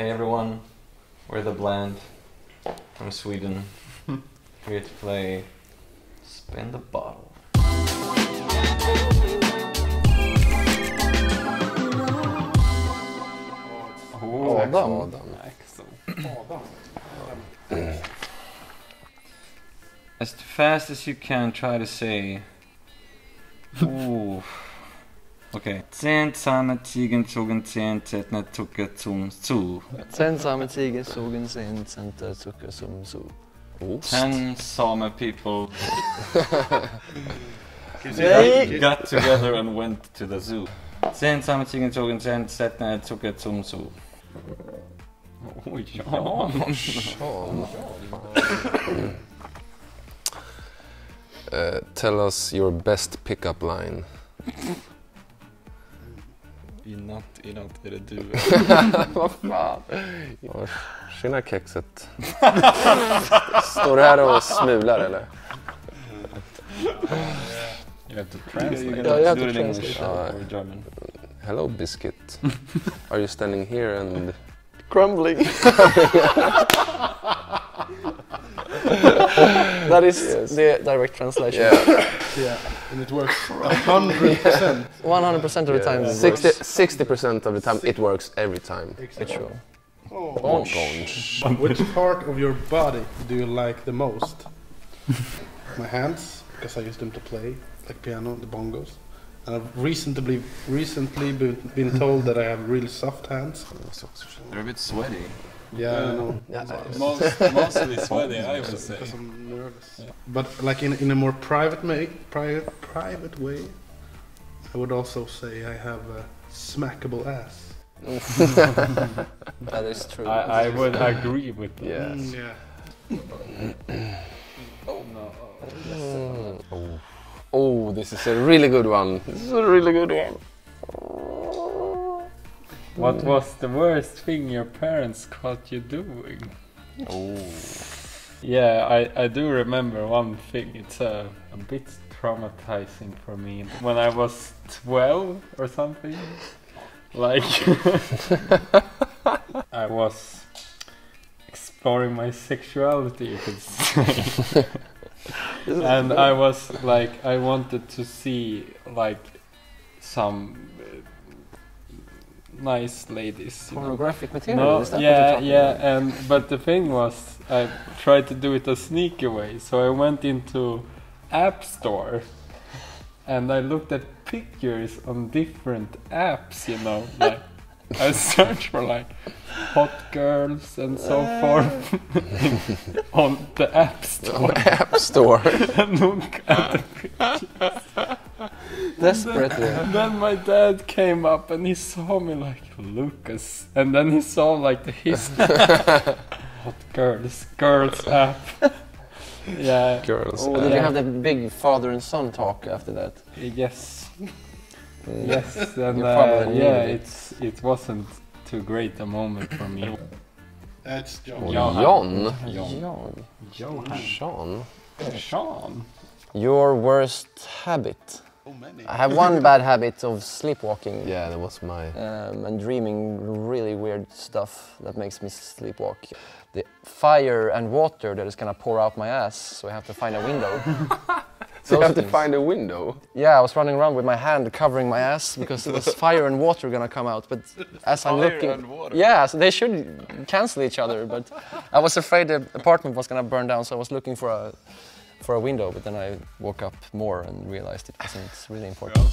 Hey everyone, we're The Bland from Sweden, here to play Spin the Bottle. Adam. As fast as you can, try to say. Ooh. Okay. 10 samen ziegen zogen 10 zentner Zucker zum Zoo. 10 samen ziegen zogen 10 zentner Zucker zum Zoo. 10 Same people they got together and went to the zoo. 10 samen ziegen zogen 10 zentner Zucker zum Zoo. Oh Jan! Tell us your best pickup line. Inatt är det du. Vad fan? Tjena kexet. Står du här och smular eller? You have to translate. Yeah, you have to do it in English or German. Hello biscuit. Are you standing here and... Crumbling. That is the direct translation. Yeah. And it works 100%. 100% of the time. 60% of the time it works every time. It's true. Oh. Which part of your body do you like the most? My hands, because I use them to play, like piano, the bongos. And I've recently been told that I have really soft hands. They're a bit sweaty. Yeah, I know. Mostly sweaty, I would say. Because I'm nervous. Yeah. But like in a more private way, I would also say I have a smackable ass. That is true. I would agree with that. Yes. Yeah. Oh no. Oh. Oh. Oh, this is a really good one. This is a really good one. What was the worst thing your parents caught you doing? Oh. Yeah, I do remember one thing. It's a bit traumatizing for me. When I was 12 or something, like I was exploring my sexuality, you could say. And I was like, I wanted to see like some nice ladies. Pornographic material. No, is that what you're talking about? But the thing was, I tried to do it a sneaky way. So I went into App Store and I looked at pictures on different apps. You know, like I searched for like hot girls and so forth on the App Store. And look at the pictures. Desperately. And then my dad came up and he saw me like, Lucas. And then he saw like the history. Hot girls, girls app. Yeah. Girls. Oh, did you have the big father and son talk after that? Yes. Yes. And yeah, it wasn't too great a moment for me. That's John. John. John. John. John. Your worst habit. I have one bad habit of sleepwalking. Yeah, that was my... and dreaming really weird stuff that makes me sleepwalk. The fire and water that is gonna pour out my ass, so I have to find a window. So you have to find a window? Yeah, I was running around with my hand covering my ass because there was fire and water gonna come out, but as I'm looking... Fire and water? Yeah, so they should cancel each other, but I was afraid the apartment was gonna burn down, so I was looking for a window, but then I woke up more and realized it wasn't really important.